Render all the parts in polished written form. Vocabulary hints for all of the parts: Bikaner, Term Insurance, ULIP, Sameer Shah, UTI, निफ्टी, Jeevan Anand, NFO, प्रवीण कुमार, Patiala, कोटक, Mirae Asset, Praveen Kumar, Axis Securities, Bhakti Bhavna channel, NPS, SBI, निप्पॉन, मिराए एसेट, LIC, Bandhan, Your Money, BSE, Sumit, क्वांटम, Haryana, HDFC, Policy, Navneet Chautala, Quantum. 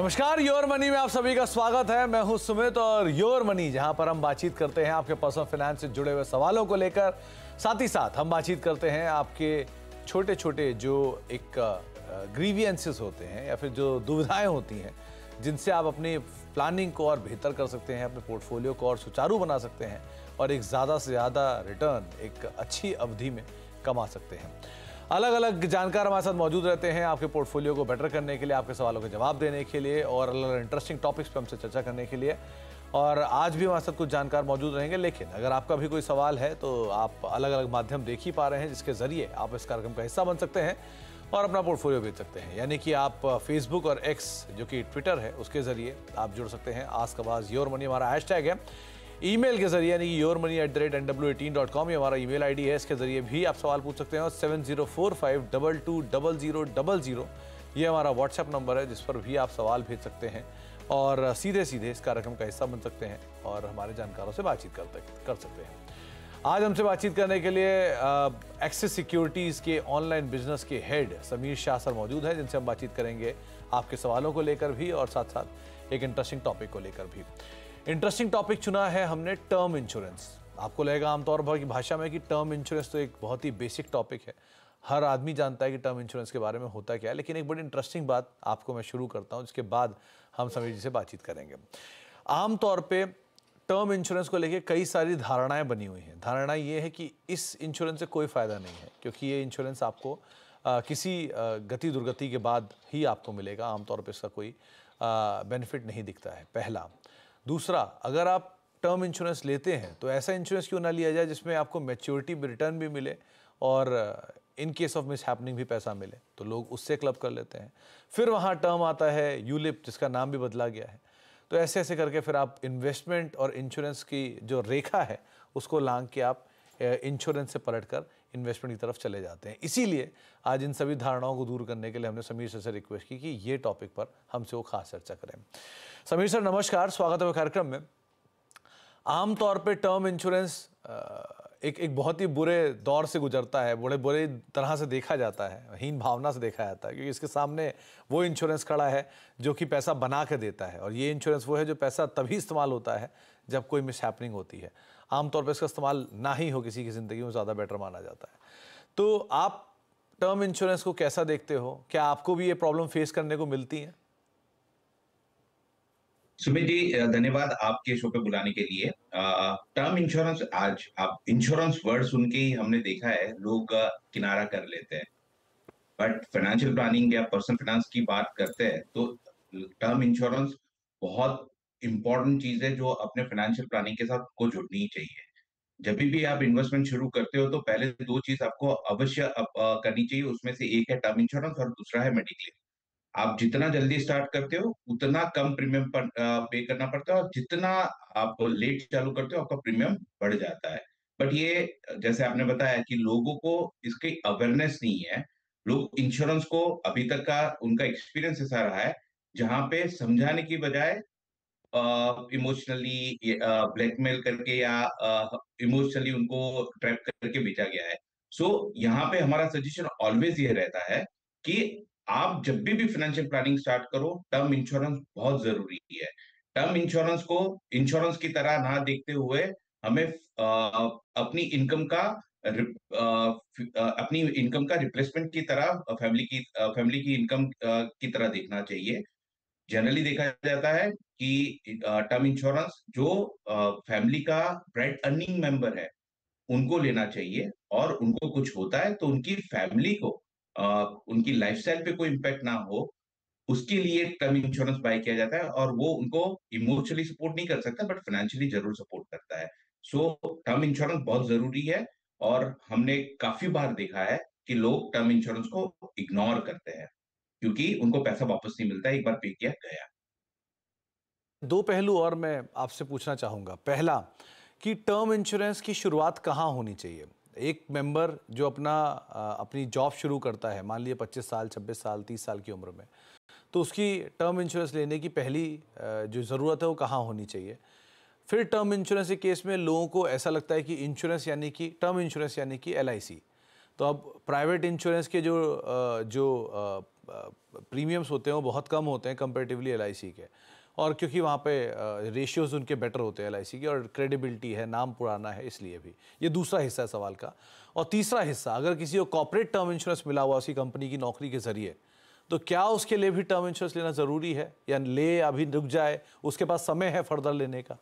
नमस्कार, your money में आप सभी का स्वागत है। मैं हूं सुमित और योर मनी जहां पर हम बातचीत करते हैं आपके पर्सनल फाइनेंस से जुड़े हुए सवालों को लेकर, साथ ही साथ हम बातचीत करते हैं आपके छोटे छोटे जो एक ग्रीवियंसेस होते हैं या फिर जो दुविधाएं होती हैं जिनसे आप अपनी प्लानिंग को और बेहतर कर सकते हैं, अपने पोर्टफोलियो को और सुचारू बना सकते हैं और एक ज़्यादा से ज़्यादा रिटर्न एक अच्छी अवधि में कमा सकते हैं। अलग अलग जानकार हमारे साथ मौजूद रहते हैं आपके पोर्टफोलियो को बेटर करने के लिए, आपके सवालों के जवाब देने के लिए और अलग अलग इंटरेस्टिंग टॉपिक्स पर हमसे चर्चा करने के लिए। और आज भी हमारे साथ कुछ जानकार मौजूद रहेंगे, लेकिन अगर आपका भी कोई सवाल है तो आप अलग अलग माध्यम देख ही पा रहे हैं जिसके ज़रिए आप इस कार्यक्रम का हिस्सा बन सकते हैं और अपना पोर्टफोलियो बेच सकते हैं। यानी कि आप फेसबुक और एक्स जो कि ट्विटर है उसके ज़रिए आप जुड़ सकते हैं। आस्क अबाउट योर मनी हमारा हैशटैग है। ईमेल के जरिए यानी कि yourmoney@nw18.com ये हमारा ईमेल आईडी है, इसके जरिए भी आप सवाल पूछ सकते हैं। और 7045220000 ये हमारा व्हाट्सएप नंबर है जिस पर भी आप सवाल भेज सकते हैं और सीधे सीधे इस कार्यक्रम का हिस्सा बन सकते हैं और हमारे जानकारों से बातचीत कर सकते हैं। आज हमसे बातचीत करने के लिए एक्सिस सिक्योरिटीज़ के ऑनलाइन बिजनेस के हेड समीर शाह सर मौजूद हैं, जिनसे हम बातचीत करेंगे आपके सवालों को लेकर भी और साथ साथ एक इंटरेस्टिंग टॉपिक को लेकर भी। इंटरेस्टिंग टॉपिक चुना है हमने, टर्म इंश्योरेंस। आपको लगेगा आमतौर पर की भाषा में कि टर्म इंश्योरेंस तो एक बहुत ही बेसिक टॉपिक है, हर आदमी जानता है कि टर्म इंश्योरेंस के बारे में होता क्या है, लेकिन एक बड़ी इंटरेस्टिंग बात आपको मैं शुरू करता हूं जिसके बाद हम समीर जी से बातचीत करेंगे। आमतौर पर टर्म इंश्योरेंस को लेकर कई सारी धारणाएँ बनी हुई हैं। धारणा ये है कि इस इंश्योरेंस से कोई फ़ायदा नहीं है क्योंकि ये इंश्योरेंस आपको किसी गति दुर्गति के बाद ही आपको मिलेगा, आमतौर पर इसका कोई बेनिफिट नहीं दिखता है, पहला। दूसरा, अगर आप टर्म इंश्योरेंस लेते हैं तो ऐसा इंश्योरेंस क्यों ना लिया जाए जिसमें आपको मैच्योरिटी में रिटर्न भी मिले और in case of mishappening भी पैसा मिले, तो लोग उससे क्लब कर लेते हैं। फिर वहाँ टर्म आता है यूलिप जिसका नाम भी बदला गया है। तो ऐसे ऐसे करके फिर आप इन्वेस्टमेंट और इंश्योरेंस की जो रेखा है उसको लांग के आप इंश्योरेंस से पलट कर इन्वेस्टमेंट की तरफ चले जाते हैं। इसीलिए आज इन सभी धारणाओं को दूर करने के लिए हमने समीर सर से रिक्वेस्ट की कि ये टॉपिक पर हमसे वो खास चर्चा करें। समीर सर नमस्कार, स्वागत है कार्यक्रम में। आमतौर पे टर्म इंश्योरेंस एक बहुत ही बुरे दौर से गुजरता है, बड़े बुरे तरह से देखा जाता है, हीन भावना से देखा जाता है क्योंकि इसके सामने वो इंश्योरेंस खड़ा है जो कि पैसा बना के देता है और ये इंश्योरेंस वो है जो पैसा तभी इस्तेमाल होता है जब कोई मिस हैपनिंग होती है। आमतौर पर इसका इस्तेमाल ना ही हो किसी की ज़िंदगी में ज़्यादा बेटर माना जाता है। तो आप टर्म इंश्योरेंस को कैसा देखते हो? क्या आपको भी ये प्रॉब्लम फेस करने को मिलती है? सुमित जी धन्यवाद आपके शो पे बुलाने के लिए। टर्म इंश्योरेंस, आज आप इंश्योरेंस वर्ड सुन के ही हमने देखा है लोग किनारा कर लेते हैं, बट फाइनेंशियल प्लानिंग या पर्सनल फाइनेंस की बात करते हैं तो टर्म इंश्योरेंस बहुत इम्पॉर्टेंट चीज है जो अपने फाइनेंशियल प्लानिंग के साथ को जुड़नी चाहिए। जब भी आप इन्वेस्टमेंट शुरू करते हो तो पहले दो चीज आपको अवश्य करनी चाहिए, उसमें से एक है टर्म इंश्योरेंस और दूसरा है मेडिक्लेम। आप जितना जल्दी स्टार्ट करते हो उतना कम प्रीमियम पर पे करना पड़ता है और जितना आप लेट चालू करते हो आपका प्रीमियम बढ़ जाता है। बट ये जैसे आपने बताया कि लोगों को इसकी अवेयरनेस नहीं है, लोग इंश्योरेंस को अभी तक का उनका एक्सपीरियंस ऐसा रहा है जहाँ पे समझाने की बजाय इमोशनली ब्लैकमेल करके या इमोशनली उनको ट्रैप करके बेचा गया है। सो यहाँ पे हमारा सजेशन ऑलवेज ये रहता है कि आप जब भी फाइनेंशियल प्लानिंग स्टार्ट करो टर्म इंश्योरेंस बहुत जरूरी है। टर्म इंश्योरेंस को इंश्योरेंस की तरह ना देखते हुए हमें अपनी इनकम का रिप्लेसमेंट की तरह फैमिली की इनकम की तरह देखना चाहिए। जनरली देखा जाता है कि टर्म इंश्योरेंस जो फैमिली का ब्रेड अर्निंग मेंबर है उनको लेना चाहिए और उनको कुछ होता है तो उनकी फैमिली को उनकी लाइफस्टाइल पे कोई इम्पैक्ट ना हो उसके लिए टर्म इंश्योरेंस बाय किया जाता है और वो उनको इमोशनली सपोर्ट नहीं कर सकता बट फाइनेंशियली जरूर सपोर्ट करता है। सो टर्म इंश्योरेंस बहुत जरूरी है और हमने काफी बार देखा है कि लोग टर्म इंश्योरेंस को इग्नोर करते हैं क्योंकि उनको पैसा वापस नहीं मिलता है एक बार पे किया गया। दो पहलू और मैं आपसे पूछना चाहूँगा। पहला कि टर्म इंश्योरेंस की शुरुआत कहाँ होनी चाहिए? एक मेंबर जो अपनी जॉब शुरू करता है, मान लीजिए 25 साल, 26 साल, 30 साल की उम्र में, तो उसकी टर्म इंश्योरेंस लेने की पहली जो ज़रूरत है वो कहाँ होनी चाहिए? फिर टर्म इंश्योरेंस के केस में लोगों को ऐसा लगता है कि इंश्योरेंस यानी कि टर्म इंश्योरेंस यानी कि LIC, तो अब प्राइवेट इंश्योरेंस के जो प्रीमियम्स होते हैं वो बहुत कम होते हैं कंपेरेटिवली LIC के, और क्योंकि वहाँ पे रेशियोज़ उनके बेटर होते हैं LIC के, और क्रेडिबिलिटी है, नाम पुराना है, इसलिए भी। ये दूसरा हिस्सा है सवाल का। और तीसरा हिस्सा, अगर किसी को कॉर्पोरेट टर्म इंश्योरेंस मिला हुआ उसकी कंपनी की नौकरी के ज़रिए, तो क्या उसके लिए भी टर्म इंश्योरेंस लेना ज़रूरी है, या ले अभी रुक जाए, उसके पास समय है फर्दर लेने का?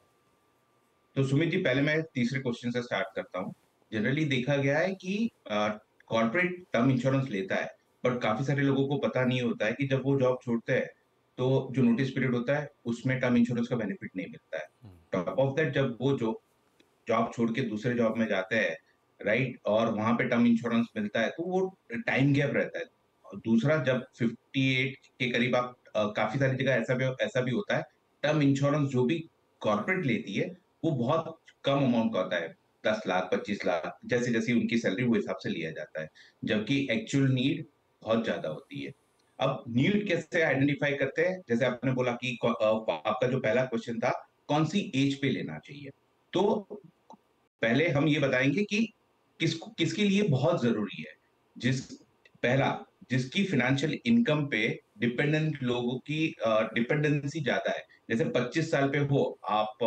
तो सुमित जी, पहले मैं तीसरे क्वेश्चन से स्टार्ट करता हूँ। जनरली देखा गया है कि कॉर्पोरेट टर्म इंश्योरेंस लेता है, पर काफ़ी सारे लोगों को पता नहीं होता है कि जब वो जॉब छोड़ते हैं तो जो नोटिस पीरियड होता है उसमें टर्म इंश्योरेंस का बेनिफिट नहीं मिलता है। टॉप ऑफ दैट, जब वो जो जॉब छोड़ के दूसरे जॉब में जाते हैं, राइट, और वहाँ पे टर्म इंश्योरेंस मिलता है तो वो टाइम गैप रहता है। दूसरा, जब 58 के करीब आप काफ़ी सारी जगह ऐसा भी होता है, टर्म इंश्योरेंस जो भी कॉर्पोरेट लेती है वो बहुत कम अमाउंट का होता है, 10 लाख, 25 लाख, जैसे जैसी उनकी सैलरी वो हिसाब से लिया जाता है, जबकि एक्चुअल नीड बहुत ज्यादा होती है। अब नीड कैसे आइडेंटिफाई करते हैं? जैसे आपने बोला कि आपका जो पहला क्वेश्चन था कौन सी एज पे लेना चाहिए, तो पहले हम ये बताएंगे कि किसके लिए बहुत जरूरी है। जिसकी फिनेंशियल इनकम पे डिपेंडेंट लोगों की डिपेंडेंसी ज्यादा है, जैसे 25 साल पे हो आप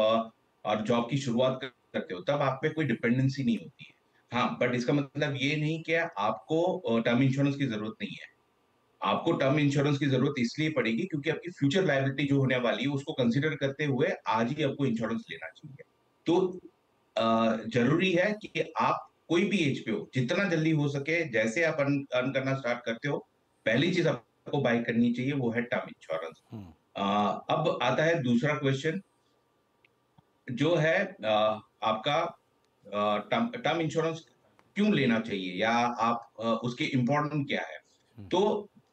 और जॉब की शुरुआत करते हो, तब आप पे कोई डिपेंडेंसी नहीं होती है। हाँ, बट इसका मतलब ये नहीं कि आपको टर्म इंश्योरेंस की जरूरत नहीं है। आपको टर्म इंश्योरेंस की जरूरत इसलिए पड़ेगी क्योंकि आपकी फ्यूचर लायबिलिटी जो होने वाली है उसको कंसीडर करते हुए आज ही आपको इंश्योरेंस लेना चाहिए। तो जरूरी है कि आप कोई भी एज पे हो, जितना जल्दी हो सके, जैसे आप अर्न करना स्टार्ट करते हो, पहली चीज आपको बाय करनी चाहिए, वो है टर्म इंश्योरेंस। अब आता है दूसरा क्वेश्चन, जो है आपका टर्म इंश्योरेंस क्यों लेना चाहिए, या आप उसके इम्पोर्टेंस क्या है। तो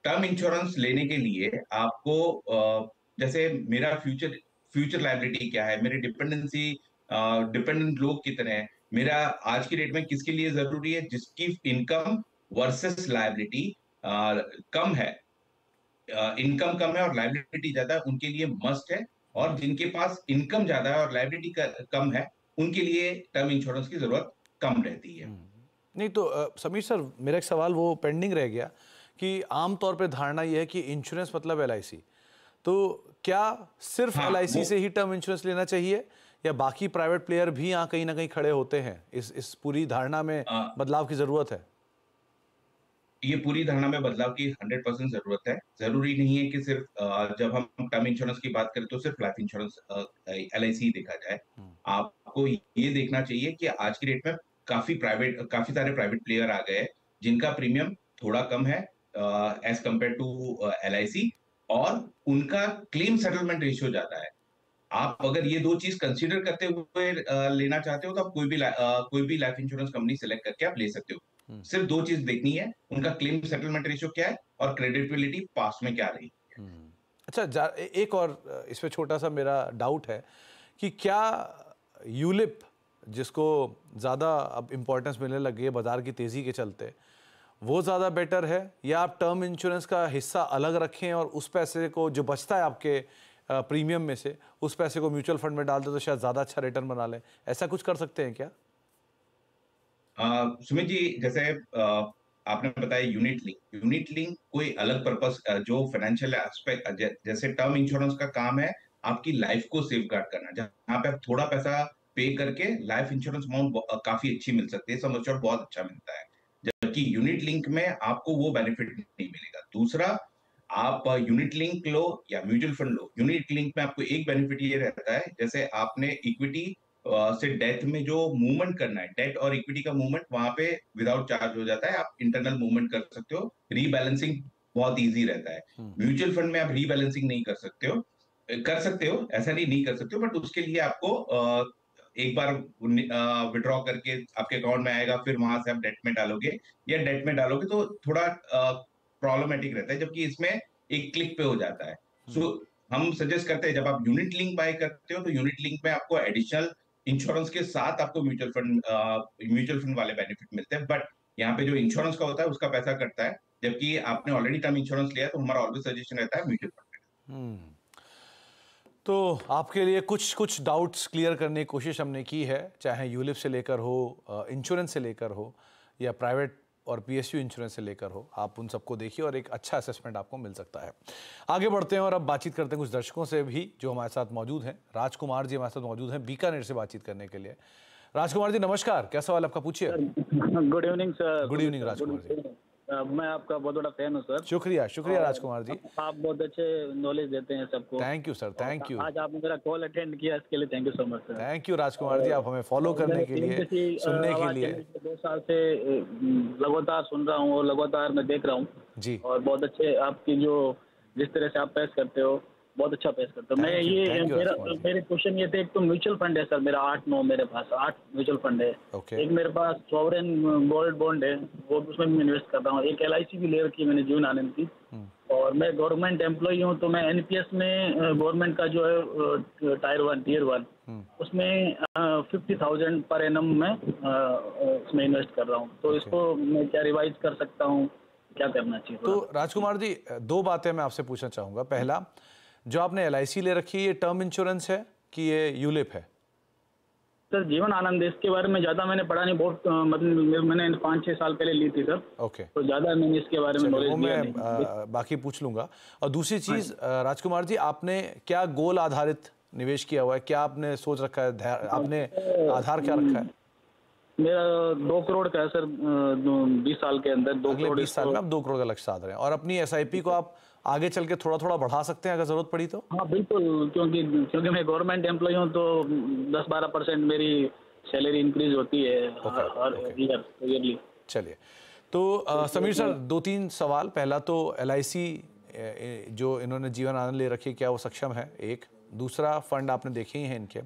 टर्म इंश्योरेंस लेने के लिए आपको जैसे मेरा फ्यूचर लायबिलिटी क्या है, मेरी डिपेंडेंट लोग कितने हैं, मेरा आज की डेट में किसके लिए जरूरी है, जिसकी इनकम वर्सेस लायबिलिटी कम है, इनकम कम है और लायबिलिटी ज्यादा, उनके लिए मस्ट है। और जिनके पास इनकम ज्यादा है और लायबिलिटी कम है, उनके लिए टर्म इंश्योरेंस की जरूरत कम रहती है। नहीं तो समीर सर, मेरा एक सवाल वो पेंडिंग रह गया कि आम तौर पे धारणा यह है कि इंश्योरेंस मतलब LIC, तो क्या सिर्फ LIC से ही टर्म इंश्योरेंस लेना चाहिए, या बाकी प्राइवेट प्लेयर भी यहाँ कहीं ना कहीं खड़े होते हैं? इस पूरी धारणा में बदलाव की जरूरत है। ये पूरी धारणा में बदलाव की 100% जरूरत है। जरूरी नहीं है कि सिर्फ जब हम टर्म इंश्योरेंस की बात करें तो सिर्फ लाइफ इंश्योरेंस LIC देखा जाए। आपको ये देखना चाहिए कि आज की डेट में काफी सारे प्राइवेट प्लेयर आ गए जिनका प्रीमियम थोड़ा कम है एज कम्पेयर टू LIC, और उनका क्लेम सेटलमेंट रेशियो ज्यादा है। आप अगर ये दो चीज कंसिडर करते हुए लेना चाहते हो तो आप कोई भी लाइफ इंश्योरेंस कंपनी सेलेक्ट करके आप ले सकते हो। सिर्फ दो चीज देखनी है, उनका क्लेम सेटलमेंट रेशियो क्या है और क्रेडिबिलिटी पास्ट में क्या रही है। अच्छा, एक और इसमें छोटा सा मेरा डाउट है कि क्या ULIP, जिसको ज़्यादा अब इम्पोर्टेंस मिलने लगी है बाजार की तेज़ी के चलते, वो ज़्यादा बेटर है, या आप टर्म इंश्योरेंस का हिस्सा अलग रखें और उस पैसे को जो बचता है आपके प्रीमियम में से, उस पैसे को म्यूचुअल फंड में डाल दें तो शायद ज़्यादा अच्छा रिटर्न बना लें? ऐसा कुछ कर सकते हैं क्या? सुमित जी, जैसे आपने बताया यूनिट लिंक कोई अलग पर्पस, जो फाइनेंशियल एस्पेक्ट, जैसे टर्म इंश्योरेंस का काम है आपकी लाइफ को सेफगार्ड करना, जहाँ पे आप थोड़ा पैसा पे करके लाइफ इंश्योरेंस अमाउंट काफी अच्छी मिल सकती है, समझ, और बहुत अच्छा मिलता है, जबकि यूनिट लिंक में आपको वो बेनिफिट नहीं मिलेगा। दूसरा, आप यूनिट लिंक लो या म्यूचुअल फंड लो, यूनिट लिंक में आपको एक बेनिफिट ये रहता है, जैसे आपने इक्विटी से डेट में जो मूवमेंट करना है, डेट और इक्विटी का मूवमेंट वहां पे विदाउट चार्ज हो जाता है, आप इंटरनल मूवमेंट कर सकते हो, रीबैलेंसिंग बहुत इजी रहता है। म्यूचुअल फंड में आप रीबैलेंसिंग नहीं कर सकते हो, ऐसा नहीं कर सकते हो, बट उसके लिए आपको एक बार विड्रॉ करके आपके अकाउंट में आएगा, फिर वहां से आप डेट में डालोगे तो थोड़ा प्रॉब्लमेटिक रहता है, जबकि इसमें एक क्लिक पे हो जाता है। सो हम सजेस्ट करते हैं, जब आप यूनिट लिंक बाय करते हो तो यूनिट लिंक में आपको एडिशनल इंश्योरेंस के साथ आपको म्यूचुअल फंड वाले बेनिफिट मिलते हैं, बट यहाँ पे जो इंश्योरेंस का होता है उसका पैसा कटता है, जबकि आपने ऑलरेडी टर्म इंश्योरेंस लिया, तो हमारा ऑलवेज सजेशन रहता है म्यूचुअल फंड। तो आपके लिए कुछ डाउट्स क्लियर करने की कोशिश हमने की है, चाहे ULIP से लेकर हो, इंश्योरेंस से लेकर हो, या प्राइवेट और पीएसयू इंश्योरेंस से लेकर हो, आप उन सबको देखिए और एक अच्छा असेसमेंट आपको मिल सकता है। आगे बढ़ते हैं और अब बातचीत करते हैं कुछ दर्शकों से भी जो हमारे साथ मौजूद हैं। राजकुमार जी हमारे साथ मौजूद हैं बीकानेर से बातचीत करने के लिए। राजकुमार जी नमस्कार, क्या सवाल आपका, पूछिए। Good evening sir. Good evening Rajkumar ji, मैं आपका बहुत बड़ा फैन हूँ सर। शुक्रिया शुक्रिया राजकुमार जी, आप बहुत अच्छे नॉलेज देते हैं सबको। Thank you sir, thank you. आज आपने मेरा कॉल अटेंड किया, इसके लिए thank you so much sir. Thank you Rajkumar ji, आप हमें फॉलो करने के लिए, सुनने के लिए। 2 साल से लगातार सुन रहा हूँ और लगातार मैं देख रहा हूँ जी, और बहुत अच्छे आपकी जो जिस तरह से आप पेश करते हो, बहुत अच्छा पेश करते हो। मैं ये मेरे क्वेश्चन ये थे, एक तो म्यूचुअल फंड है सर मेरा 8-9, मेरे पास 8 म्यूचुअल फंड है। एक मेरे पास सॉवरेन गोल्ड बॉन्ड है, वो उसमें मैं इन्वेस्ट करता हूँ। एक LIC भी ले रखी है मैंने, जीवन आनंद की। और मैं गवर्नमेंट एम्प्लॉई हूँ, तो मैं NPS में गवर्नमेंट का जो है Tier 1 उसमें 50,000 पर एनम में उसमें इन्वेस्ट कर रहा हूँ। तो इसको मैं क्या रिवाइज कर सकता हूँ, क्या करना चाहिए? तो राजकुमार जी 2 बातें मैं आपसे पूछना चाहूँगा। पहला, जो आपने LIC ले रखी है, ये टर्म इंश्योरेंस है कि ये ULIP है? सर जीवन आनंद, इसके बारे में ज़्यादा मैंने पढ़ा नहीं, बहुत मतलब मैंने 5-6 साल पहले ली थी सर। ओके, तो ज़्यादा मैंने इसके बारे में नॉलेज नहीं, बाकी पूछ लूँगा। और दूसरी चीज़ राजकुमार जी, आपने क्या गोल आधारित निवेश किया हुआ है, क्या आपने सोच रखा है, आपने आधार क्या रखा है? मेरा 2 करोड़ का है सर, 20 साल के अंदर 2 करोड़ में आप 2 करोड़ का लक्ष्य साध रहे हैं। और अपनी SIP को आप आगे चल के थोड़ा थोड़ा बढ़ा सकते हैं अगर जरूरत पड़ी तो? हाँ बिल्कुल, क्योंकि मैं गवर्नमेंट एम्प्लॉय हूँ, तो 10-12% मेरी सैलरी इंक्रीज होती है हर ईयरली। चलिए, तो समीर सर 2-3 सवाल। पहला तो LIC जो इन्होंने जीवन आनंद ले रखी, क्या वो सक्षम है? एक, दूसरा फंड आपने देखे ही हैं इनके,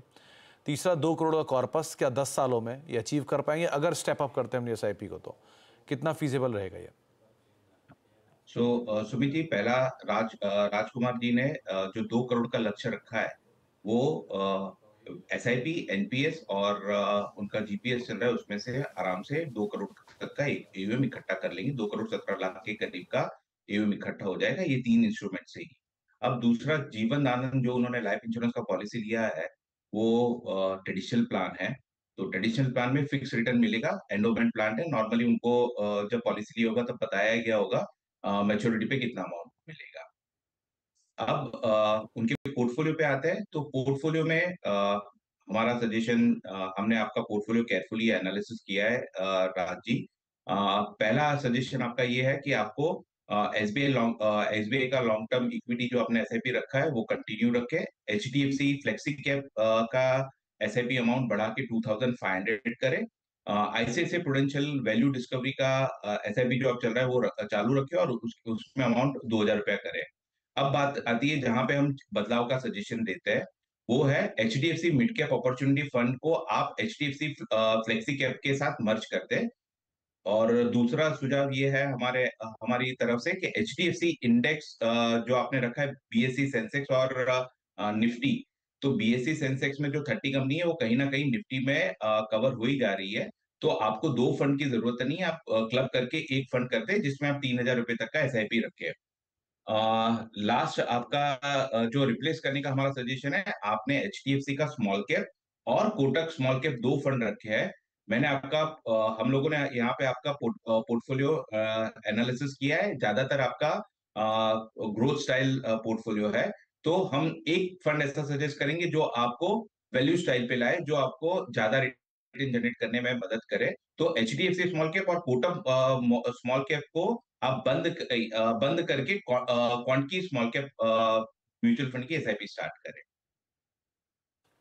तीसरा 2 करोड़ का कॉर्पस, क्या 10 सालों में ये अचीव कर पाएंगे अगर स्टेप अप करते हैं हम SIP को, तो कितना फीजेबल रहेगा ये? सो सुमित जी, पहला राजकुमार जी ने जो 2 करोड़ का लक्ष्य रखा है वो SIP, NPS और उनका GPS चल रहा है, उसमें से आराम से 2 करोड़ तक का AUM इकट्ठा कर लेंगे। 2 करोड़ 17 लाख के करीब का AUM इकट्ठा हो जाएगा, ये 3 इंस्ट्रूमेंट से ही। अब दूसरा, जीवन आनंद जो उन्होंने लाइफ इंश्योरेंस का पॉलिसी लिया है वो ट्रेडिशनल प्लान है, तो ट्रेडिशनल प्लान में फिक्स रिटर्न मिलेगा, एंडोमेंट प्लान है। नॉर्मली उनको जब पॉलिसी ली होगा तब बताया गया होगा मैच्योरिटी पे कितना अमाउंट मिलेगा। अब उनके पोर्टफोलियो पे आते हैं, तो पोर्टफोलियो में हमारा सजेशन, हमने आपका पोर्टफोलियो केयरफुली एनालिसिस किया है राज जी। पहला सजेशन आपका ये है कि आपको SBI का लॉन्ग टर्म इक्विटी जो आपने SIP रखा है वो कंटिन्यू रखे। HDFC फ्लेक्सी कैप का SIP अमाउंट बढ़ा के 2500 करें। ICICI प्रूडेंशियल वैल्यू डिस्कवरी का SIP जो आप चल रहा है वो चालू रखें और उसमें अमाउंट 2000 रुपया करें। अब बात आती है जहां पे हम बदलाव का सजेशन देते हैं, वो है HDFC mid cap opportunity fund को आप HDFC फ्लेक्सी कैप के साथ मर्ज करते हैं। और दूसरा सुझाव ये है हमारी तरफ से कि HDFC इंडेक्स जो आपने रखा है BSE सेंसेक्स और निफ्टी, तो BSE सेंसेक्स में जो 30 कंपनी है वो कहीं ना कहीं निफ्टी में कवर हो ही जा रही है, तो आपको 2 फंड की जरूरत नहीं है। आप क्लब करके एक फंड करते हैं जिसमें आप 3000 रुपए तक का SIP रखे। लास्ट आपका जो रिप्लेस करने का हमारा सजेशन है, आपने HDFC का स्मॉल कैप और कोटक स्मॉल कैप 2 फंड रखे हैं। मैंने आपका हम लोगों ने यहाँ पे आपका पोर्टफोलियो एनालिसिस किया है, ज्यादातर आपका ग्रोथ स्टाइल पोर्टफोलियो है, तो हम एक फंड ऐसा सजेस्ट करेंगे जो आपको वैल्यू स्टाइल पे लाए, जो आपको ज्यादा रिटर्न जनरेट करने में मदद करे। तो HDFC स्मॉल कैप और कोटम स्मॉल कैप को आप बंद करके क्वांटी स्मॉल कैप म्यूचुअल फंड की SIP स्टार्ट करें।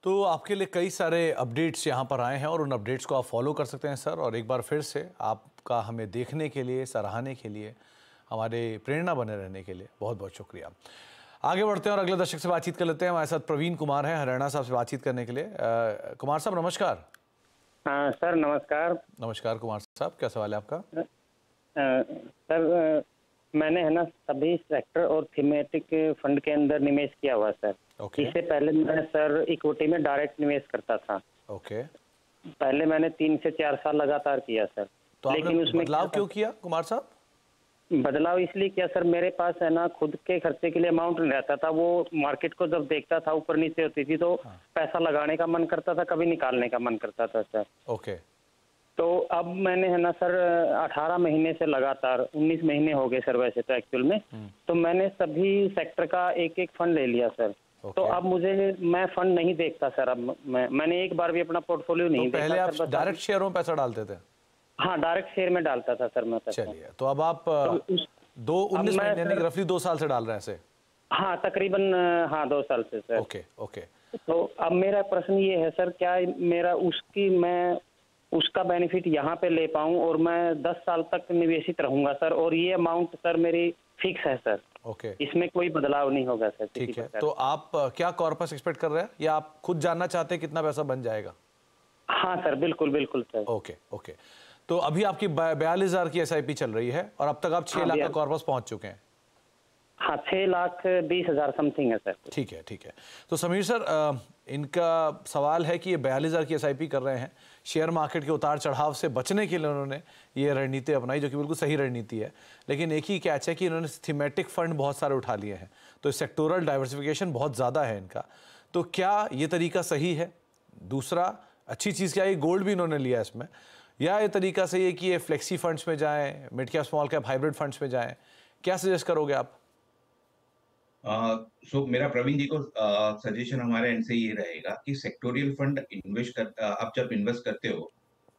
तो आपके लिए कई सारे अपडेट्स यहाँ पर आए हैं और उन अपडेट्स को आप फॉलो कर सकते हैं सर। और एक बार फिर से आपका हमें देखने के लिए, सराहने के लिए, हमारे प्रेरणा बने रहने के लिए बहुत बहुत शुक्रिया। आगे बढ़ते हैं और अगले दर्शक से बातचीत कर लेते हैं। हमारे साथ प्रवीण कुमार हैं हरियाणा साहब से बातचीत करने के लिए। कुमार साहब नमस्कार। हाँ सर नमस्कार। नमस्कार कुमार साहब, क्या सवाल है आपका? सर मैंने है ना सभी सेक्टर और थीमेटिक फंड के अंदर निवेश किया हुआ सर। इससे पहले मैं सर इक्विटी में डायरेक्ट निवेश करता था। पहले मैंने 3 से 4 साल लगातार किया सर। तो लेकिन उसमें बदलाव क्यों किया कुमार साहब? बदलाव इसलिए किया सर, मेरे पास है ना खुद के खर्चे के लिए अमाउंट नहीं रहता था। वो मार्केट को जब देखता था ऊपर नीचे होती थी तो पैसा लगाने का मन करता था, कभी निकालने का मन करता था सर। तो अब मैंने है ना सर 18 महीने से लगातार 19 महीने हो गए सर वैसे तो एक्चुअल में, तो मैंने सभी सेक्टर का एक एक फंड ले लिया सर। तो अब मुझे मैं फंड नहीं देखता सर, अब मैंने एक बार भी अपना पोर्टफोलियो नहीं देखा। पहले आप डायरेक्ट शेयरों में पैसा डालते थे? हाँ, डायरेक्ट शेयर में डालता था सर मैं। चलिए, तो अब आप 2 साल से डाल रहे हैं ऐसे? हाँ तकरीबन, हाँ 2 साल से सर। ओके ओके, तो अब मेरा प्रश्न ये है सर, क्या मेरा उसकी मैं उसका बेनिफिट यहाँ पे ले पाऊँ और मैं 10 साल तक निवेशित रहूँगा सर, और ये अमाउंट सर मेरी फिक्स है सर। ओके, इसमें कोई बदलाव नहीं होगा सर? ठीक है, तो आप क्या कॉर्पस एक्सपेक्ट कर रहे हैं या आप खुद जानना चाहते हैं कितना पैसा बन जाएगा? हाँ सर बिल्कुल बिल्कुल सर। ओके ओके, तो अभी आपकी 42,000 की SIP चल रही है और अब तक आप 6 लाख का कॉर्पस पहुँच चुके हैं? हाँ 6,20,000 समथिंग है सर। ठीक है ठीक है, तो समीर सर इनका सवाल है कि ये 42,000 की SIP कर रहे हैं, शेयर मार्केट के उतार चढ़ाव से बचने के लिए उन्होंने ये रणनीति अपनाई जो कि बिल्कुल सही रणनीति है, लेकिन एक ही कैच है कि इन्होंने थीमेटिक फंड बहुत सारे उठा लिए हैं, तो सेक्टोरल डाइवर्सिफिकेशन बहुत ज़्यादा है इनका। तो क्या ये तरीका सही है? दूसरा अच्छी चीज़ क्या है, गोल्ड भी इन्होंने लिया इसमें, या ये तरीका सही है कि ये फ्लेक्सी फंड्स में जाएँ, mid cap small cap hybrid funds में जाएँ? क्या सजेस्ट करोगे आप? मेरा प्रवीण जी को सजेशन हमारे एंड से ये रहेगा कि सेक्टोरियल फंड आप जब इन्वेस्ट करते हो,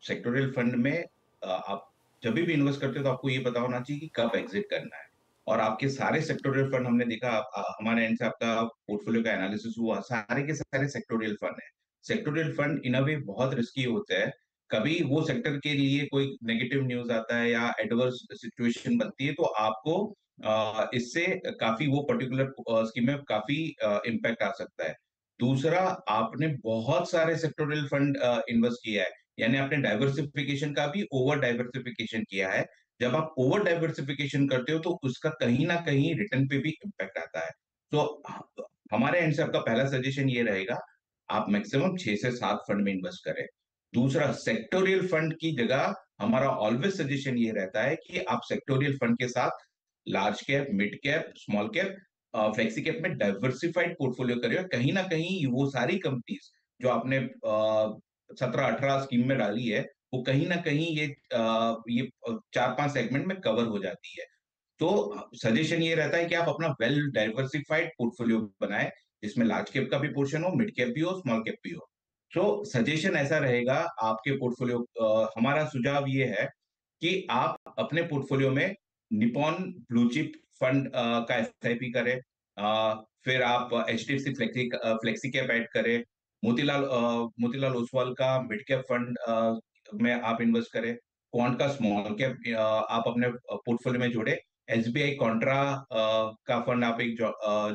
सेक्टोरियल फंड में आप जब भी इन्वेस्ट करते हो तो आपको ये पता होना चाहिए कि कब एग्जिट करना है। और आपके सारे सेक्टोरियल फंड हमने देखा, हमारे एंड से आपका पोर्टफोलियो का एनालिसिस हुआ, सारे के सारे सेक्टोरियल फंड है। Sectorial fund in a way बहुत रिस्की होते हैं, कभी वो सेक्टर के लिए कोई नेगेटिव न्यूज आता है या एडवर्स सिचुएशन बनती है तो आपको इससे काफी वो पर्टिकुलर स्कीम में काफी इम्पैक्ट आ सकता है। दूसरा, आपने बहुत सारे सेक्टोरियल फंड इन्वेस्ट किया है, यानी आपने डाइवर्सिफिकेशन का भी ओवर डाइवर्सिफिकेशन किया है। जब आप ओवर डाइवर्सिफिकेशन करते हो तो उसका कहीं ना कहीं रिटर्न पे भी इम्पैक्ट आता है। तो हमारे एंड से आपका पहला सजेशन ये रहेगा, आप मैक्सिमम 6 से 7 फंड में इन्वेस्ट करें। दूसरा, सेक्टोरियल फंड की जगह हमारा ऑलवेज सजेशन ये रहता है कि आप सेक्टोरियल फंड के साथ large cap, mid cap, small cap, flexi cap में डाइवर्सिफाइड पोर्टफोलियो करिए। कहीं ना कहीं वो सारी कंपनीज जो आपने 17-18 स्कीम में डाली है वो कहीं ना कहीं ये 4-5 सेगमेंट में कवर हो जाती है। तो सजेशन ये रहता है कि आप अपना वेल डाइवर्सिफाइड पोर्टफोलियो बनाए जिसमें लार्ज कैप का भी पोर्शन हो, मिड कैप भी हो, स्मॉल कैप भी हो। तो सजेशन ऐसा रहेगा आपके पोर्टफोलियो। हमारा सुझाव ये है कि आप अपने पोर्टफोलियो में निपॉन ब्लू चिप फंड का SIP करें, फिर आप HDFC फ्लेक्सी कैप ऐड करें, मोतीलाल ओसवाल का मिड कैप फंड में आप इन्वेस्ट करें, क्वांट का स्मॉल कैप आप अपने पोर्टफोलियो में जोड़े, SBI कॉन्ट्रा का फंड आप एक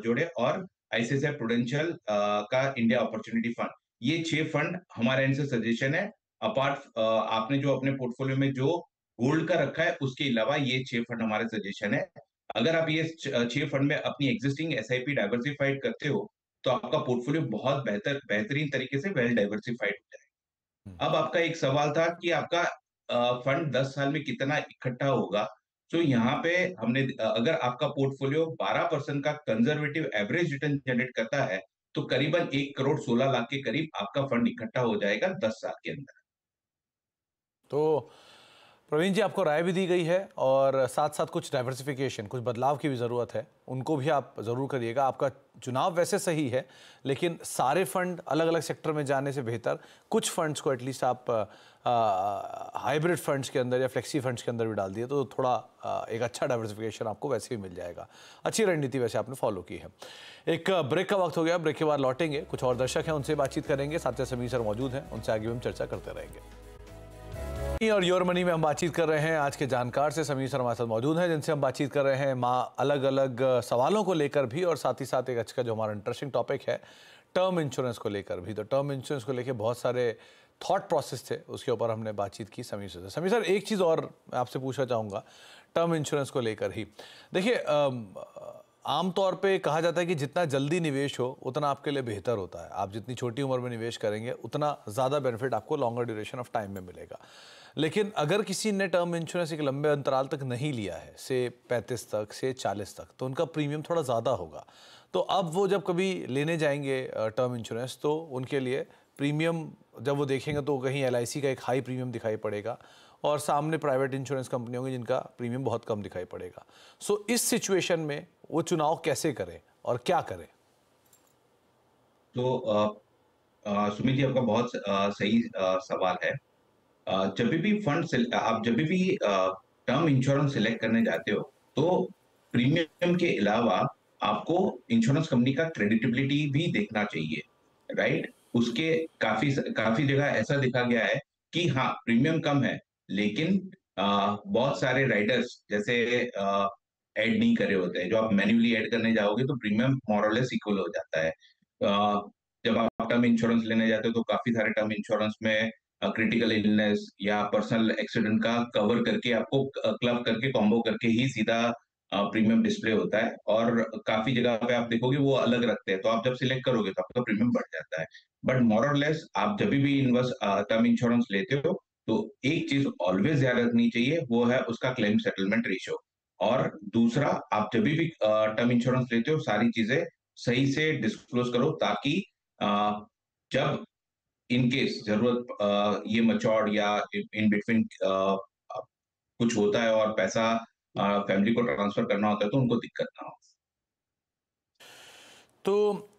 जोड़े और ICICI प्रूडेंशियल का इंडिया अपॉर्चुनिटी फंड। ये 6 फंड हमारे एंड से सजेशन है। अपार्ट आपने जो अपने पोर्टफोलियो में जो गोल्ड का रखा है उसके अलावा ये 6 फंड हमारे सजेशन है। अगर आप ये 6 फंड में अपनी एग्जिस्टिंग SIP डाइवर्सिफाइड करते हो तो आपका पोर्टफोलियो बहुत बेहतरीन तरीके से वेल डाइवर्सिफाइड हो जाएगा। अब आपका एक सवाल था कि आपका फंड 10 साल में कितना इकट्ठा होगा। तो यहाँ पे हमने अगर आपका पोर्टफोलियो 12% का कंजर्वेटिव एवरेज रिटर्न जनरेट करता है तो करीबन 1,16,00,000 के करीब आपका फंड इकट्ठा हो जाएगा 10 साल के अंदर। तो प्रवीण जी, आपको राय भी दी गई है और साथ साथ कुछ डाइवर्सिफिकेशन, कुछ बदलाव की भी ज़रूरत है, उनको भी आप ज़रूर करिएगा। आपका चुनाव वैसे सही है, लेकिन सारे फंड अलग अलग सेक्टर में जाने से बेहतर कुछ फंड्स को एटलीस्ट आप हाइब्रिड फंड्स के अंदर या फ्लेक्सी फंड्स के अंदर भी डाल दिए तो थोड़ा एक अच्छा डाइवर्सिफिकेशन आपको वैसे भी मिल जाएगा। अच्छी रणनीति वैसे आपने फॉलो की है। एक ब्रेक का वक्त हो गया, ब्रेक के बाद लौटेंगे, कुछ और दर्शक हैं उनसे बातचीत करेंगे, साथ ही समीर सर मौजूद हैं, उनसे आगे भी हम चर्चा करते रहेंगे। और योर मनी में हम बातचीत कर रहे हैं आज के जानकार से, समीर सर हमारे साथ मौजूद हैं, जिनसे हम बातचीत कर रहे हैं अलग अलग सवालों को लेकर भी और साथ ही साथ एक अच्छा जो हमारा इंटरेस्टिंग टॉपिक है टर्म इंश्योरेंस को लेकर भी। तो टर्म इंश्योरेंस को लेकर बहुत सारे थॉट प्रोसेस थे, उसके ऊपर हमने बातचीत की समीर सर से। समीर सर, एक चीज़ और मैं आपसे पूछना चाहूँगा टर्म इंश्योरेंस को लेकर ही। देखिए, आमतौर पे कहा जाता है कि जितना जल्दी निवेश हो उतना आपके लिए बेहतर होता है। आप जितनी छोटी उम्र में निवेश करेंगे उतना ज़्यादा बेनिफिट आपको लॉन्गर ड्यूरेशन ऑफ टाइम में मिलेगा। लेकिन अगर किसी ने टर्म इंश्योरेंस एक लंबे अंतराल तक नहीं लिया है, से 35 तक से 40 तक, तो उनका प्रीमियम थोड़ा ज़्यादा होगा। तो अब वो जब कभी लेने जाएंगे टर्म इंश्योरेंस तो उनके लिए प्रीमियम जब वो देखेंगे तो कहीं LIC का एक हाई प्रीमियम दिखाई पड़ेगा और सामने प्राइवेट इंश्योरेंस कंपनी होंगी जिनका प्रीमियम बहुत कम दिखाई पड़ेगा. सो इस सिचुएशन में वो चुनाव कैसे करें और क्या करें? तो सुमित जी आपका बहुत सही सवाल है. जब भी टर्म इंश्योरेंस सिलेक्ट करने जाते हो तो प्रीमियम के अलावा आपको इंश्योरेंस कंपनी का क्रेडिटेबिलिटी भी देखना चाहिए, राइट. उसके काफी जगह ऐसा देखा गया है कि हाँ प्रीमियम कम है लेकिन बहुत सारे राइडर्स जैसे ऐड नहीं करे होते हैं. जो आप मैन्युअली ऐड करने जाओगे तो प्रीमियम मोरलेस इक्वल हो जाता है. जब आप टर्म इंश्योरेंस लेने जाते हो तो काफी सारे टर्म इंश्योरेंस में क्रिटिकल इलनेस या पर्सनल एक्सीडेंट का कवर करके आपको क्लब करके कॉम्बो करके ही सीधा प्रीमियम डिस्प्ले होता है और काफी जगह पे आप देखोगे वो अलग रखते हैं. तो आप जब सिलेक्ट करोगे तो आपका प्रीमियम बढ़ जाता है. बट मोरलेस आप जब भी टर्म इंश्योरेंस लेते हो तो एक चीज ऑलवेज याद रखनी चाहिए, वो है उसका क्लेम सेटलमेंट रेशियो. और दूसरा, आप जब भी टर्म इंश्योरेंस लेते हो सारी चीजें सही से डिस्क्लोज करो ताकि जब इनकेस जरूरत ये मैच्योर्ड या इन बिटवीन कुछ होता है और पैसा फैमिली को ट्रांसफर करना होता है तो उनको दिक्कत ना हो. तो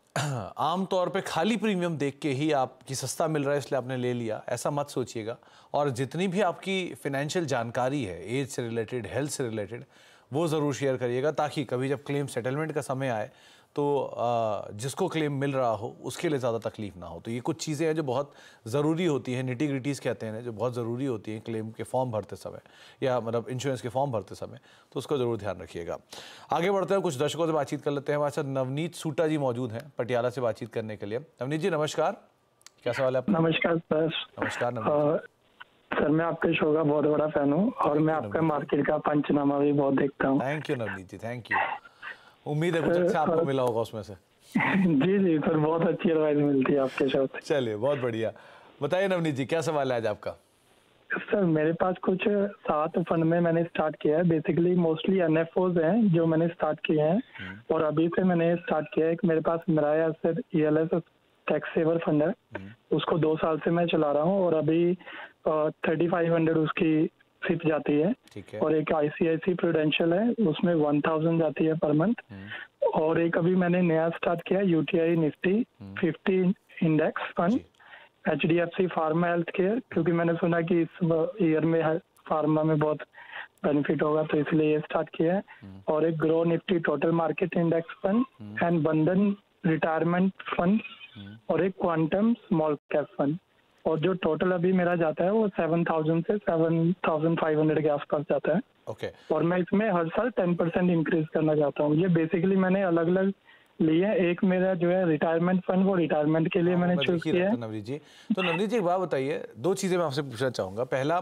आमतौर पे खाली प्रीमियम देख के ही आपकी सस्ता मिल रहा है इसलिए आपने ले लिया, ऐसा मत सोचिएगा. और जितनी भी आपकी फिनेंशियल जानकारी है एज से रिलेटेड, हेल्थ से रिलेटेड, वो ज़रूर शेयर करिएगा ताकि कभी जब क्लेम सेटलमेंट का समय आए तो जिसको क्लेम मिल रहा हो उसके लिए ज़्यादा तकलीफ ना हो. तो ये कुछ चीज़ें हैं जो बहुत ज़रूरी होती हैं, निटी ग्रिटीज़ कहते हैं, जो बहुत ज़रूरी होती हैं क्लेम के फॉर्म भरते समय या मतलब इंश्योरेंस के फॉर्म भरते समय, तो उसका ज़रूर ध्यान रखिएगा. आगे बढ़ते हैं, कुछ दर्शकों से बातचीत कर लेते हैं. हमारे साथ नवनीत चौटाला जी मौजूद हैं पटियाला से बातचीत करने के लिए. नवनीत जी नमस्कार, क्या सवाल है आपका? नमस्कार सर. नमस्कार सर, मैं आपके शो का बहुत बड़ा फैन हूँ और मैं आपका मार्केट का पंचनामा भी बहुत देखता हूँ. Thank you Navneet ji, thank you. उम्मीद है कुछ अच्छा आपको मिला होगा उसमें से. जी जी सर, बहुत अच्छी एडवाइस मिलती है आपके शो से. चलिए बहुत बढ़िया, बताइए नवनीत जी क्या सवाल है आज आपका? सर मेरे पास कुछ 7 फंड में मैंने स्टार्ट किया है. बेसिकली मोस्टली NFOs हैं जो मैंने स्टार्ट किए हैं और अभी से मैंने स्टार्ट किया है. एक मेरे पास मिराए एसेट ELSS tax saver fund है, उसको 2 साल से मैं चला रहा हूँ और अभी 3500 उसकी सिप जाती है. और एक ICICI प्रूडेंशियल है, उसमें 1000 जाती है पर मंथ. और एक अभी मैंने नया स्टार्ट किया UTI निफ्टी 50 index fund, HDFC pharma health care, क्योंकि मैंने सुना कि इस ईयर में फार्मा में बहुत बेनिफिट होगा तो इसलिए ये स्टार्ट किया है. और एक Groww निफ्टी total market index fund and Bandhan retirement fund और एक क्वांटम स्मॉल कैप फंड. और जो टोटल अभी मेरा जाता है वो 7000 से 7500 के आसपास जाता है. और मैं इसमें हर साल 10% इंक्रीज करना चाहता हूँ. ये बेसिकली मैंने अलग अलग लिए. एक मेरा जो है रिटायरमेंट फंड, वो रिटायरमेंट के लिए मैंने चूज किया है. नवनीत जी, तो नवनीत जी एक बात बताइए, 2 चीजें मैं आपसे पूछना चाहूँगा. पहला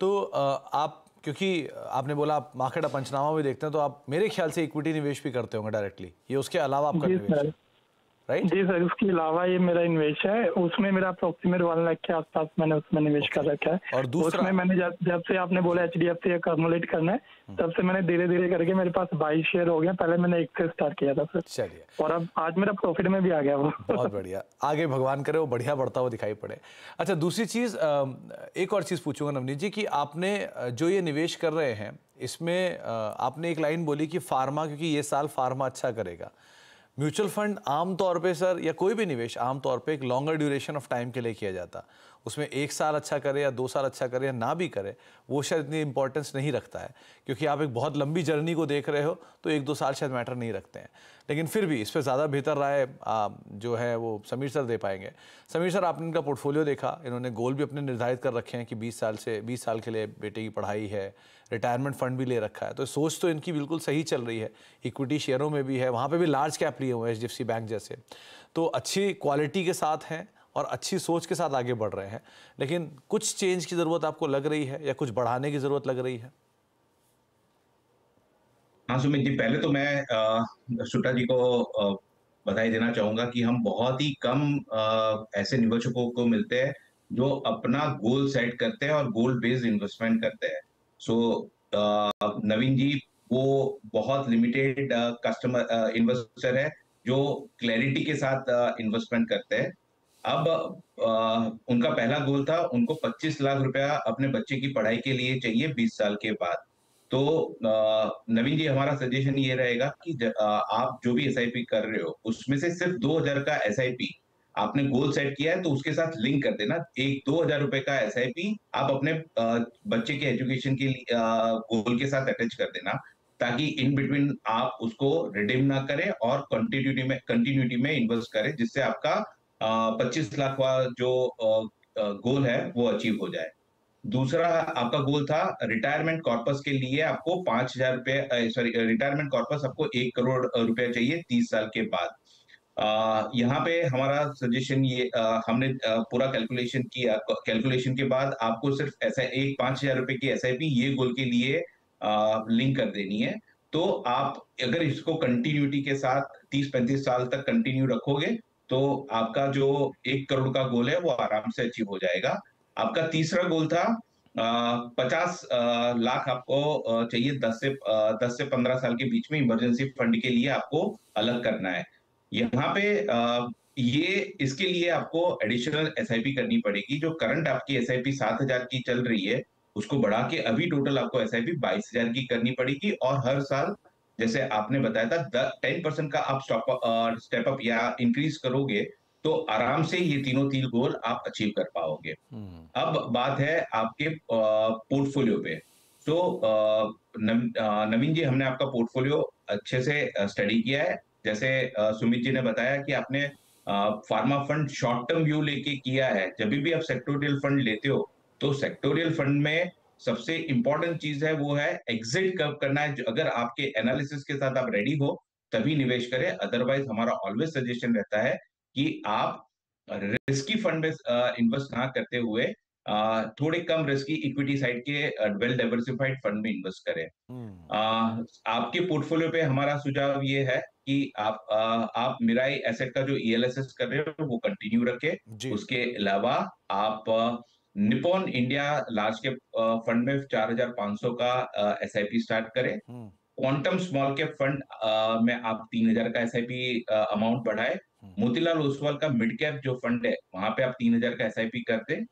तो आप, क्योंकि आपने बोला आप मार्केट का पंचनामा भी देखते हैं, तो आप मेरे ख्याल से इक्विटी निवेश भी करते होंगे डायरेक्टली, ये उसके अलावा आपका निवेश है, राइट? जी सर, उसके अलावा ये मेरा इन्वेस्ट है. उसमें मेरा अप्रोक्सीमेट 1 लाख के आसपास मैंने उसमें निवेश कर रखा है. और दूसरा, उसमें मैंने जब से आपने बोला HDFC एक्यूमुलेट करना है तब से मैंने धीरे धीरे करके मेरे पास 22 शेयर हो गया. पहले मैंने 1 से स्टार्ट किया था सर. चलिए, और अब आज मेरा प्रॉफिट में भी आ गया वो. बहुत बढ़िया, आगे भगवान करे वो बढ़िया बढ़ता हुआ दिखाई पड़े. अच्छा, दूसरी चीज, एक और चीज पूछूंगा नवनीत जी की आपने जो ये निवेश कर रहे हैं इसमें आपने एक लाइन बोली कि फार्मा, क्योंकि ये साल फार्मा अच्छा करेगा. म्यूचुअल फंड आमतौर पे सर, या कोई भी निवेश आमतौर पे एक लॉन्गर ड्यूरेशन ऑफ टाइम के लिए किया जाता, उसमें 1 साल अच्छा करे या 2 साल अच्छा करे या ना भी करे वो शायद इतनी इंपॉर्टेंस नहीं रखता है, क्योंकि आप एक बहुत लंबी जर्नी को देख रहे हो तो 1-2 साल शायद मैटर नहीं रखते हैं. लेकिन फिर भी इस पर ज़्यादा बेहतर राय जो है वो समीर सर दे पाएंगे. समीर सर, आपने इनका पोर्टफोलियो देखा, इन्होंने गोल भी अपने निर्धारित कर रखे हैं कि 20 साल के लिए बेटे की पढ़ाई है, रिटायरमेंट फंड भी ले रखा है, तो सोच तो इनकी बिल्कुल सही चल रही है. इक्विटी शेयरों में भी है, वहाँ पर भी लार्ज कैप लिए हुए HDFC बैंक जैसे, तो अच्छी क्वालिटी के साथ हैं और अच्छी सोच के साथ आगे बढ़ रहे हैं. लेकिन कुछ चेंज की जरूरत आपको लग रही है या कुछ बढ़ाने की जरूरत लग रही है? हाँ सुमित जी, पहले तो मैं सुटा जी को बधाई देना चाहूंगा कि हम बहुत ही कम ऐसे निवेशकों को मिलते हैं जो अपना गोल सेट करते हैं और गोल बेस्ड इन्वेस्टमेंट करते हैं. सो नवीन जी वो बहुत लिमिटेड कस्टमर इन्वेस्टर है जो क्लैरिटी के साथ इन्वेस्टमेंट करते हैं. अब उनका पहला गोल था, उनको 25 लाख रुपया अपने बच्चे की पढ़ाई के लिए चाहिए 20 साल के बाद। तो नवीन जी, हमारा सजेशन ये रहेगा कि आप जो भी एसआईपी कर रहे हो उसमें से सिर्फ 2000 का एसआईपी आपने गोल सेट किया है तो उसके साथ लिंक कर देना। एक 2000 रुपए का एसआईपी आप अपने बच्चे के एजुकेशन के लिए गोल के साथ अटैच कर देना, ताकि इन बिटवीन आप उसको रिडीम ना करें और कंटिन्यूटी में इन्वेस्ट करें, जिससे आपका 25 लाख का जो गोल है वो अचीव हो जाए। दूसरा आपका गोल था रिटायरमेंट कॉर्पस के लिए आपको 5000 रुपये, सॉरी, रिटायरमेंट कॉर्पस आपको 1 करोड़ रुपया चाहिए 30 साल के बाद। यहाँ पे हमारा सजेशन ये, हमने पूरा कैलकुलेशन किया। कैलकुलेशन के बाद आपको सिर्फ ऐसा एक 5000 रुपये की एसआईपी ये गोल के लिए लिंक कर देनी है। तो आप अगर इसको कंटिन्यूटी के साथ 30-35 साल तक कंटिन्यू रखोगे तो आपका जो 1 करोड़ का गोल है वो आराम से अचीव हो जाएगा। आपका तीसरा गोल था 50 लाख आपको चाहिए 10 से 15 साल के बीच में इमरजेंसी फंड के लिए आपको अलग करना है। यहाँ पे ये इसके लिए आपको एडिशनल एसआईपी करनी पड़ेगी। जो करंट आपकी एसआईपी 7000 की चल रही है उसको बढ़ा के अभी टोटल आपको एसआईपी 22000 की करनी पड़ेगी। और हर साल जैसे आपने बताया था 10% का आप स्टेप अप या इंक्रीज करोगे तो आराम से ये तीनों गोल आप अचीव कर पाओगे। अब बात है आपके पोर्टफोलियो पे। तो नवीन जी, हमने आपका पोर्टफोलियो अच्छे से स्टडी किया है। जैसे सुमित जी ने बताया कि आपने pharma fund short term view लेके किया है। जब भी आप सेक्टोरियल फंड लेते हो तो सेक्टोरियल फंड में सबसे इंपॉर्टेंट चीज है वो है एग्जिट कब करना है। अगर आपके एनालिसिस के साथ आप रेडी हो तभी निवेश करें, अदरवाइज हमारा ऑलवेज सजेशन रहता है कि आप रिस्की फंड में इन्वेस्ट ना करते हुए थोड़े कम रिस्की इक्विटी साइड के वेल डाइवर्सिफाइड फंड में इन्वेस्ट करें। आपके पोर्टफोलियो पे हमारा सुझाव ये है कि आप मिराई एसेट का जो ELSS कर रहे हो वो कंटिन्यू रखें। उसके अलावा आप निप्पॉन इंडिया लार्ज के फंड में 4500 का एसआईपी स्टार्ट करें। क्वांटम स्मॉल कैप फंड में आप 3000 का एसआईपी अमाउंट बढ़ाए। मोतीलाल ओसवाल का मिड कैप जो फंड है वहां पे आप 3000 का एसआईपी कर दें।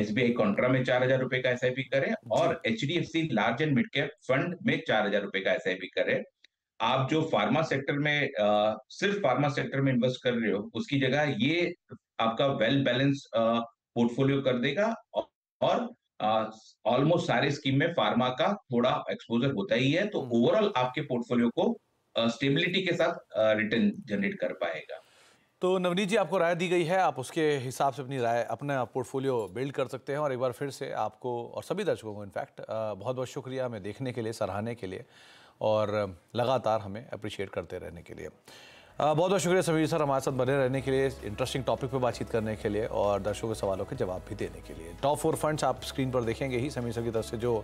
SBI कॉन्ट्रा में 4000 रुपए का एसआईपी करें और HDFC large and mid cap fund में 4000 रुपए का एसआईपी करें। आप जो फार्मा सेक्टर में सिर्फ फार्मा सेक्टर में इन्वेस्ट कर रहे हो उसकी जगह ये आपका वेल बैलेंस पोर्टफोलियो कर देगा। और ऑलमोस्ट सारे स्कीम में फार्मा का थोड़ा एक्सपोजर होता ही है, तो ओवरऑल आपके पोर्टफोलियो को स्टेबिलिटी के साथ रिटर्न जनरेट कर पाएगा। तो नवनीत जी, आपको राय दी गई है, आप उसके हिसाब से अपनी राय, अपना पोर्टफोलियो बिल्ड कर सकते हैं। और एक बार फिर से आपको और सभी दर्शकों को इनफैक्ट बहुत बहुत शुक्रिया हमें देखने के लिए, सराहने के लिए और लगातार हमें अप्रिशिएट करते रहने के लिए। बहुत बहुत शुक्रिया समीर सर, हमारे साथ बने रहने के लिए, इंटरेस्टिंग टॉपिक पर बातचीत करने के लिए और दर्शकों के सवालों के जवाब भी देने के लिए। टॉप 4 फंड्स आप स्क्रीन पर देखेंगे ही समीर सर की तरफ से जो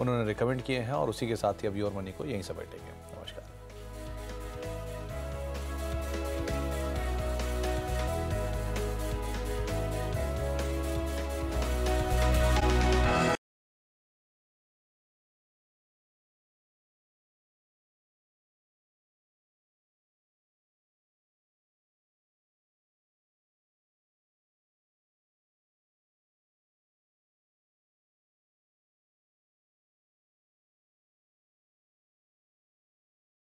उन्होंने रिकमेंड किए हैं, और उसी के साथ ही अब योर मनी को यहीं समेटेंगे। नमस्कार।